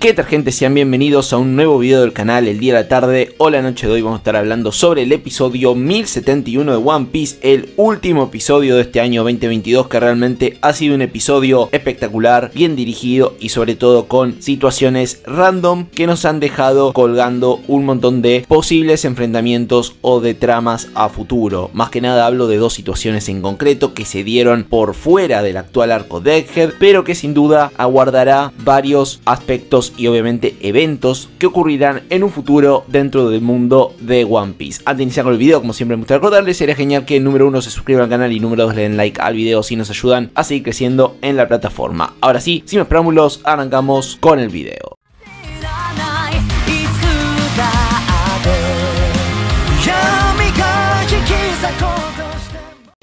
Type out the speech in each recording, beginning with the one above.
¿Qué tal, gente? Sean bienvenidos a un nuevo video del canal. El día, la tarde o la noche de hoy vamos a estar hablando sobre el episodio 1071 de One Piece, el último episodio de este año 2022, que realmente ha sido un episodio espectacular, bien dirigido y sobre todo con situaciones random que nos han dejado colgando un montón de posibles enfrentamientos o de tramas a futuro. Más que nada hablo de dos situaciones en concreto que se dieron por fuera del actual arco de Egghead, pero que sin duda aguardará varios aspectos y obviamente eventos que ocurrirán en un futuro dentro del mundo de One Piece. Antes de iniciar con el video, como siempre me gusta recordarles, sería genial que número 1 se suscriban al canal y número 2 le den like al video si nos ayudan a seguir creciendo en la plataforma. Ahora sí, sin más preámbulos, arrancamos con el video.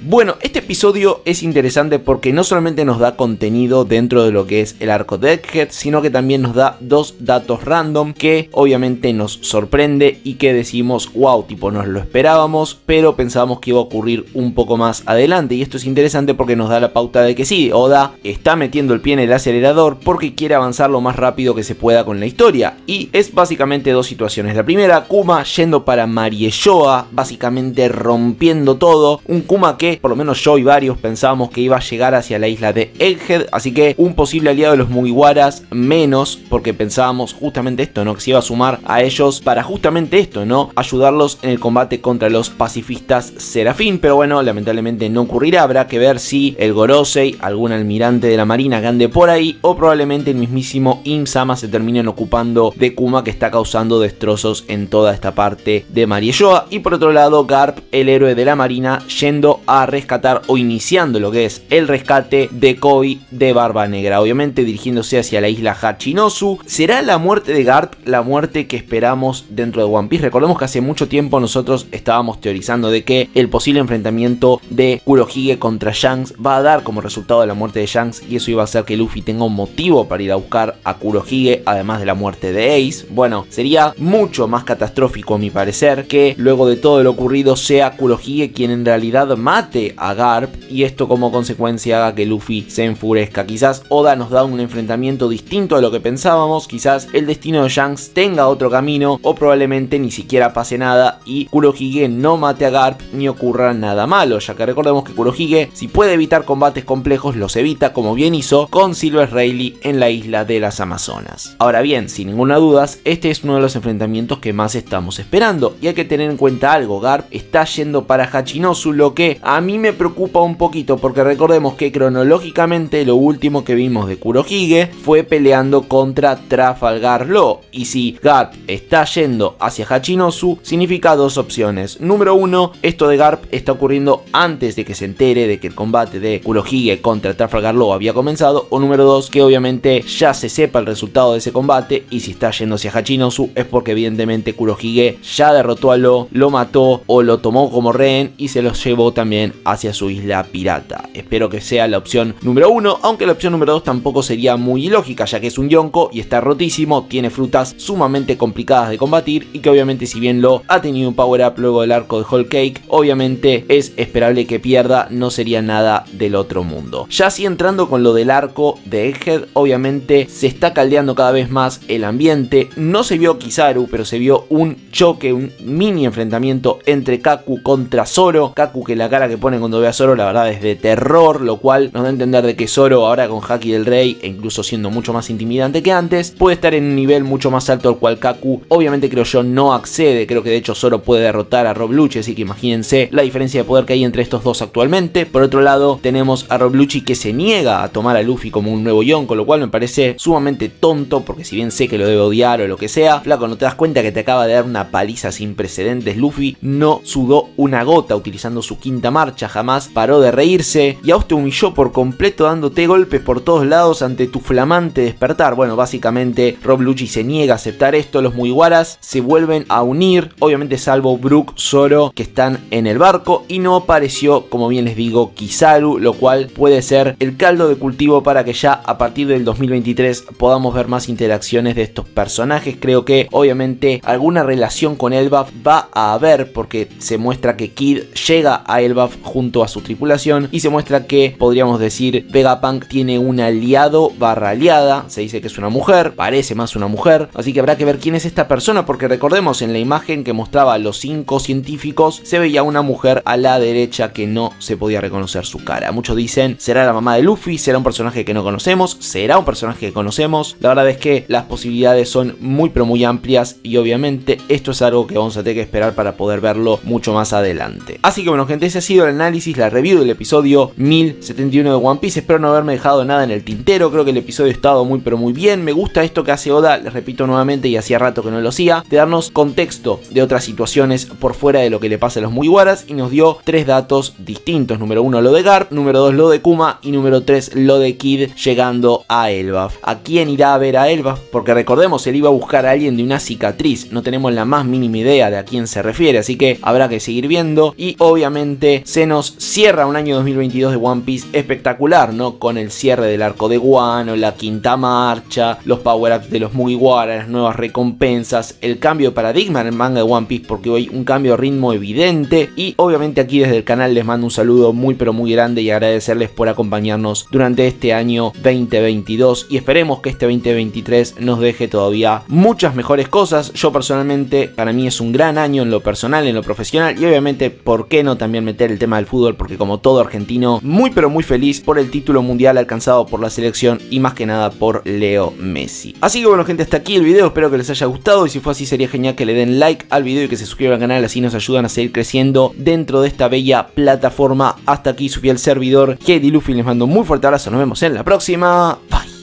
Bueno, este episodio es interesante porque no solamente nos da contenido dentro de lo que es el arco de Egghead, sino que también nos da dos datos random que obviamente nos sorprende y que decimos, wow, tipo nos lo esperábamos, pero pensábamos que iba a ocurrir un poco más adelante. Y esto es interesante porque nos da la pauta de que sí, Oda está metiendo el pie en el acelerador porque quiere avanzar lo más rápido que se pueda con la historia. Y es básicamente dos situaciones. La primera, Kuma yendo para Mariejoa, básicamente rompiendo todo. Un Kuma que por lo menos yo y varios pensábamos que iba a llegar hacia la isla de Egghead, así que un posible aliado de los Mugiwaras menos, porque pensábamos justamente esto, ¿no? Que se iba a sumar a ellos para justamente esto, ¿no? Ayudarlos en el combate contra los pacifistas Serafín, pero bueno, lamentablemente no ocurrirá. Habrá que ver si el Gorosei, algún almirante de la marina que ande por ahí, o probablemente el mismísimo Im Sama se terminen ocupando de Kuma, que está causando destrozos en toda esta parte de Mariejoa. Y por otro lado, Garp, el héroe de la marina, yendo a rescatar o iniciando lo que es el rescate de Koby de Barba Negra, obviamente dirigiéndose hacia la isla Hachinosu. ¿Será la muerte de Garp la muerte que esperamos dentro de One Piece? Recordemos que hace mucho tiempo nosotros estábamos teorizando de que el posible enfrentamiento de Kurohige contra Shanks va a dar como resultado de la muerte de Shanks, y eso iba a hacer que Luffy tenga un motivo para ir a buscar a Kurohige, además de la muerte de Ace. Bueno, sería mucho más catastrófico a mi parecer que luego de todo lo ocurrido sea Kurohige quien en realidad mate a Garp, y esto como consecuencia haga que Luffy se enfurezca. Quizás Oda nos da un enfrentamiento distinto a lo que pensábamos, quizás el destino de Shanks tenga otro camino, o probablemente ni siquiera pase nada y Kurohige no mate a Garp ni ocurra nada malo, ya que recordemos que Kurohige, si puede evitar combates complejos, los evita, como bien hizo con Silver Rayleigh en la isla de las Amazonas. Ahora bien, sin ninguna duda, este es uno de los enfrentamientos que más estamos esperando, y hay que tener en cuenta algo. Garp está yendo para Hachinosu, lo que a mí me preocupa un poquito, porque recordemos que cronológicamente lo último que vimos de Kurohige fue peleando contra Trafalgar Law, y si Garp está yendo hacia Hachinosu significa dos opciones. Número uno, esto de Garp está ocurriendo antes de que se entere de que el combate de Kurohige contra Trafalgar Law había comenzado, o número dos, que obviamente ya se sepa el resultado de ese combate, y si está yendo hacia Hachinosu es porque evidentemente Kurohige ya derrotó a Law, lo mató o lo tomó como rehén y se lo llevó también hacia su isla pirata. Espero que sea la opción número 1, aunque la opción número 2 tampoco sería muy ilógica, ya que es un yonko y está rotísimo, tiene frutas sumamente complicadas de combatir, y que obviamente si bien Law ha tenido un power up luego del arco de Whole Cake, obviamente es esperable que pierda, no sería nada del otro mundo. Ya así entrando con lo del arco de Egghead, obviamente se está caldeando cada vez más el ambiente. No se vio Kizaru, pero se vio un choque, un mini enfrentamiento entre Kaku contra Zoro. Kaku, que la cara que pone cuando ve a Zoro, la verdad, es de terror, lo cual nos da a entender de que Zoro ahora con Haki del Rey, e incluso siendo mucho más intimidante que antes, puede estar en un nivel mucho más alto al cual Kaku obviamente, creo yo, no accede. Creo que de hecho Zoro puede derrotar a Rob Lucci, así que imagínense la diferencia de poder que hay entre estos dos actualmente. Por otro lado, tenemos a Rob Lucci que se niega a tomar a Luffy como un nuevo Yon, con lo cual me parece sumamente tonto, porque si bien sé que lo debe odiar o lo que sea, flaco, no te das cuenta que te acaba de dar una paliza sin precedentes. Luffy no sudó una gota utilizando su quinta marcha, jamás paró de reírse, y Aos te humilló por completo dándote golpes por todos lados ante tu flamante despertar. Bueno, básicamente Rob Lucci se niega a aceptar esto. Los Mugiwaras se vuelven a unir, obviamente salvo Brook, Zoro, que están en el barco, y no apareció, como bien les digo, Kizaru, lo cual puede ser el caldo de cultivo para que ya a partir del 2023 podamos ver más interacciones de estos personajes. Creo que obviamente alguna relación con Elbaf va a haber, porque se muestra que Kid llega a Elbaf junto a su tripulación, y se muestra que, podríamos decir, Vegapunk tiene un aliado barra aliada. Se dice que es una mujer, parece más una mujer, así que habrá que ver quién es esta persona, porque recordemos, en la imagen que mostraba a los 5 científicos se veía una mujer a la derecha que no se podía reconocer su cara. Muchos dicen, será la mamá de Luffy, será un personaje que no conocemos, será un personaje que conocemos. La verdad es que las posibilidades son muy pero muy amplias, y obviamente esto es algo que vamos a tener que esperar para poder verlo mucho más adelante. Así que bueno gente, ese ha sido el análisis, la review del episodio 1071 de One Piece. Espero no haberme dejado nada en el tintero, creo que el episodio ha estado muy pero muy bien. Me gusta esto que hace Oda, les repito nuevamente, y hacía rato que no lo hacía, de darnos contexto de otras situaciones por fuera de lo que le pasa a los Mugiwaras, y nos dio 3 datos distintos. Número 1 lo de Garp, número 2 lo de Kuma, y número 3 lo de Kid llegando a Elbaf. ¿A quién irá a ver a Elbaf? Porque recordemos, él iba a buscar a alguien de una cicatriz, no tenemos la más mínima idea de a quién se refiere, así que habrá que seguir viendo. Y obviamente se nos cierra un año 2022 de One Piece espectacular, ¿no? Con el cierre del arco de Wano, la quinta marcha, los power-ups de los Mugiwara, las nuevas recompensas, el cambio de paradigma en el manga de One Piece, porque hoy un cambio de ritmo evidente. Y obviamente aquí desde el canal les mando un saludo muy pero muy grande y agradecerles por acompañarnos durante este año 2022, y esperemos que este 2023 nos deje todavía muchas mejores cosas. Yo personalmente, para mí es un gran año en lo personal, en lo profesional, y obviamente por qué no también meter el tema del fútbol, porque como todo argentino, muy pero muy feliz por el título mundial alcanzado por la selección y más que nada por Leo Messi. Así que bueno gente, hasta aquí el video, espero que les haya gustado, y si fue así sería genial que le den like al video y que se suscriban al canal, así nos ayudan a seguir creciendo dentro de esta bella plataforma. Hasta aquí su fiel servidor Hiei D. Luffy, les mando un muy fuerte abrazo, nos vemos en la próxima, bye.